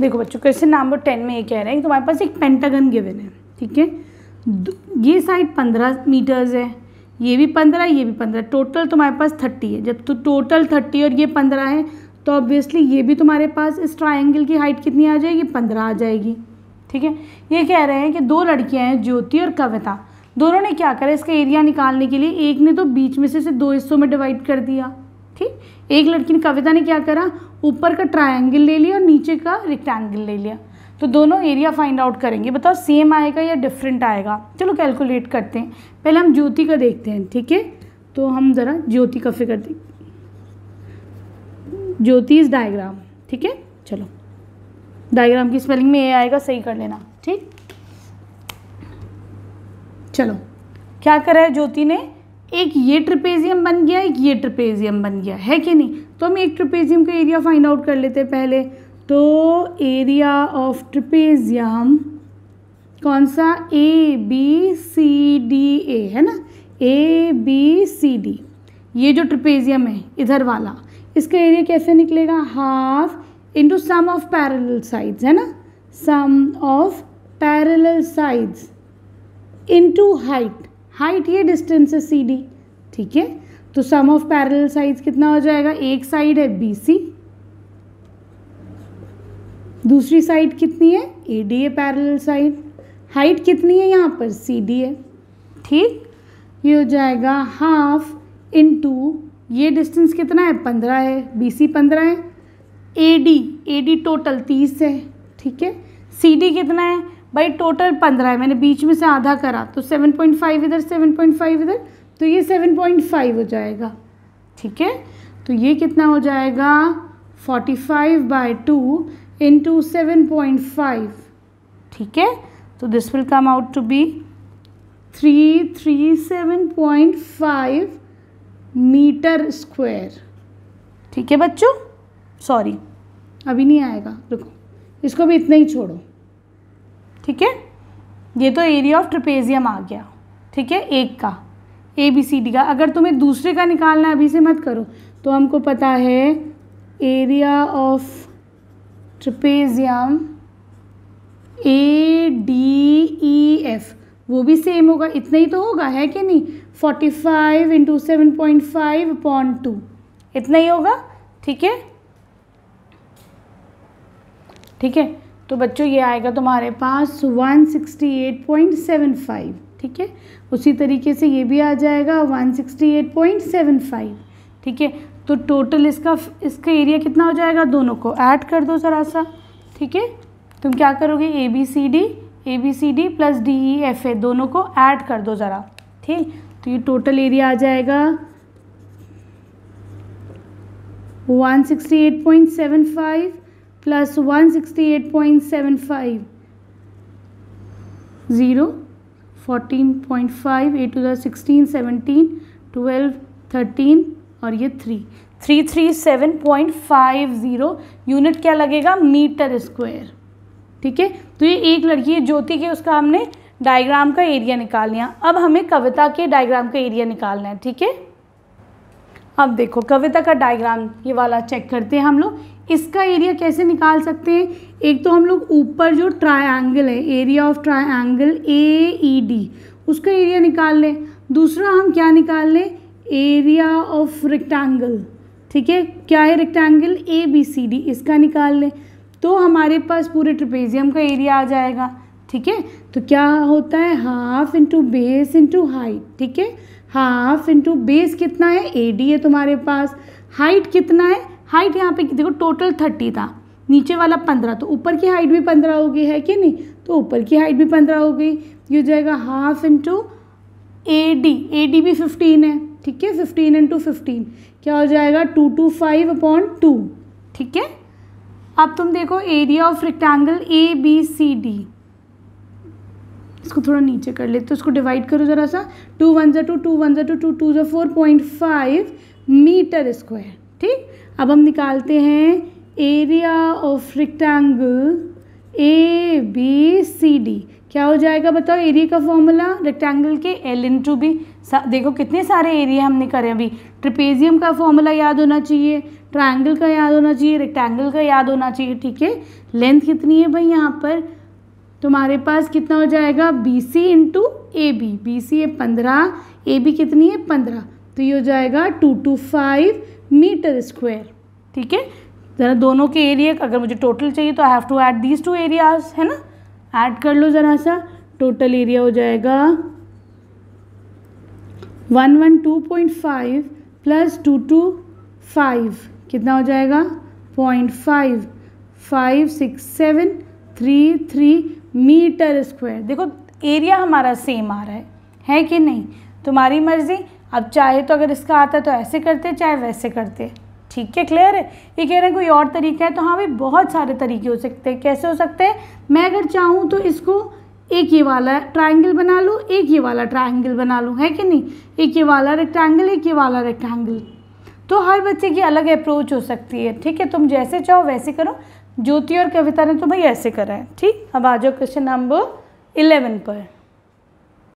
देखो बच्चों question number 10 में ये कह रहे हैं कि तुम्हारे पास एक पेंटागन गिवन है, ठीक है। ये साइड 15 मीटर्स है, ये भी 15, ये भी 15, टोटल तुम्हारे पास 30 है। जब तो टोटल 30 और ये 15 है तो ऑब्वियसली ये भी तुम्हारे पास इस ट्राइंगल की हाइट कितनी आ जाएगी, 15 आ जाएगी, ठीक है। ये कह रहे हैं कि दो लड़कियां हैं, ज्योति और कविता, दोनों ने क्या करा इसका एरिया निकालने के लिए, एक ने तो बीच में से दो हिस्सों में डिवाइड कर दिया, ठीक। एक लड़की ने कविता ने क्या करा, ऊपर का ट्रायंगल ले लिया और नीचे का रेक्टेंगल ले लिया। तो दोनों एरिया फाइंड आउट करेंगे, बताओ सेम आएगा या डिफरेंट आएगा। चलो कैलकुलेट करते हैं, पहले हम ज्योति का देखते हैं, ठीक है। तो हम ज़रा ज्योति का फिगर देखें, ज्योति इस डायग्राम, ठीक है। चलो डायग्राम की स्पेलिंग में ए आएगा, सही कर लेना, ठीक। चलो क्या करा है ज्योति ने, एक ये ट्रिपेजियम बन गया, एक ये ट्रिपेजियम बन गया, है कि नहीं। तो हम एक ट्रिपेजियम का एरिया फाइंड आउट कर लेते हैं पहले। तो एरिया ऑफ ट्रिपेजियम कौन सा, ए बी सी डी ए है ना, ए बी सी डी। ये जो ट्रिपेजियम है इधर वाला, इसका एरिया कैसे निकलेगा, half into sum of parallel sides, है ना, sum of parallel sides into height, height ये डिस्टेंस है सी डी, ठीक है। तो सम ऑफ पैरेलल साइड्स कितना हो जाएगा, एक साइड है बी सी, दूसरी साइड कितनी है, A D a parallel side, height कितनी है यहाँ पर, सी डी ए, ठीक। ये हो जाएगा हाफ इंटू, ये डिस्टेंस कितना है 15 है, बी सी 15 है, ए डी टोटल 30 है, ठीक है। सी डी कितना है भाई, टोटल 15 है, मैंने बीच में से आधा करा तो 7.5 इधर, 7.5 इधर, तो ये 7.5 हो जाएगा, ठीक है। तो ये कितना हो जाएगा 45/2 इंटू 7.5, ठीक है। तो this will come out to be 337.5 meter square, ठीक है बच्चों। सॉरी अभी नहीं आएगा, रुको इसको भी इतना ही छोड़ो, ठीक है। ये तो एरिया ऑफ ट्रिपेजियम आ गया, ठीक है, एक का ए बी सी डी का। अगर तुम्हें दूसरे का निकालना है, अभी से मत करो, तो हमको पता है area of trapezium A D E F, वो भी सेम होगा, इतना ही तो होगा, है कि नहीं, 45 इंटू 7.5 अपॉन 2, इतना ही होगा, ठीक है, ठीक है। तो बच्चों ये आएगा तुम्हारे पास 168.75, ठीक है। उसी तरीके से ये भी आ जाएगा 168.75, ठीक है। तो टोटल इसका एरिया कितना हो जाएगा, दोनों को ऐड कर दो ज़रा सा, ठीक है। तुम क्या करोगे, A B C D plus D E F A, दोनों को ऐड कर दो ज़रा, ठीक। तो ये टोटल एरिया आ जाएगा 168.75 प्लस 168.75, 0, 14.5, 8 to the 16, 17, 12, 13 और ये 337.50 यूनिट क्या लगेगा, मीटर स्क्वायर, ठीक है। तो ये एक लड़की है ज्योति के, उसका हमने डायग्राम का एरिया निकाल लिया, अब हमें कविता के डायग्राम का एरिया निकालना है, ठीक है। अब देखो कविता का डायग्राम ये वाला चेक करते हैं हम लोग, इसका एरिया कैसे निकाल सकते हैं। एक तो हम लोग ऊपर जो ट्रायंगल है, area of triangle A E D, उसका एरिया निकाल लें। दूसरा हम क्या निकाल लें, एरिया ऑफ रेक्टेंगल, ठीक है, क्या है rectangle A B C D, इसका निकाल लें। तो हमारे पास पूरे ट्रिपेजियम का एरिया आ जाएगा, ठीक है। तो क्या होता है, half into base into height, ठीक है। हाफ इंटू बेस कितना है, ए डी है तुम्हारे पास, हाइट कितना है, हाइट यहाँ पे देखो टोटल 30 था, नीचे वाला 15, तो ऊपर की हाइट भी 15 हो गई, है कि नहीं, तो ऊपर की हाइट भी 15 हो गई। ये हो जाएगा हाफ इंटू ए डी भी 15 है, ठीक है, 15 इंटू 15 क्या हो जाएगा 225/2, ठीक है। अब तुम देखो area of rectangle A B C D, इसको थोड़ा नीचे कर लेते, तो इसको डिवाइड करो ज़रा सा, 2 1 2 2 1 2 2 4.5 मीटर स्क्वायर, ठीक। अब हम निकालते हैं area of rectangle A B C D, क्या हो जाएगा बताओ एरिया का फॉर्मूला रेक्टेंगल के L × B। देखो कितने सारे एरिया हमने करे अभी। ट्रिपेजियम का फॉर्मूला याद होना चाहिए, ट्रायंगल का याद होना चाहिए, रेक्टेंगल का याद होना चाहिए, ठीक है। लेंथ कितनी है भाई यहाँ पर तुम्हारे पास कितना हो जाएगा BC × AB। BC है 15, AB कितनी है 15, तो ये हो जाएगा 225 मीटर स्क्वायर, ठीक है। ज़रा दोनों के एरिया अगर मुझे टोटल चाहिए तो I have to add these two areas, है ना, ऐड कर लो ज़रा सा। टोटल एरिया हो जाएगा 112.5 प्लस 225 कितना हो जाएगा 0.5, 5,6,7,3,3 मीटर स्क्वायर। देखो एरिया हमारा सेम आ रहा है कि नहीं, तुम्हारी मर्जी। अब चाहे तो अगर इसका आता है तो ऐसे करते, चाहे वैसे करते, ठीक है, क्लियर है। ये कह रहे हैं कोई और तरीका है, तो हाँ भाई बहुत सारे तरीके हो सकते हैं। कैसे हो सकते हैं, मैं अगर चाहूँ तो इसको एक ये वाला ट्रायंगल बना लूँ, एक ये वाला ट्रायंगल बना लूँ, है कि नहीं, एक ये वाला रेक्टेंगल, एक ये वाला रेक्टेंगल। तो हर बच्चे की अलग अप्रोच हो सकती है, ठीक है। तुम जैसे चाहो वैसे करो। ज्योति और कविता ने तो भाई ऐसे करा है, ठीक। अब आ जाओ क्वेश्चन नंबर 11 पर।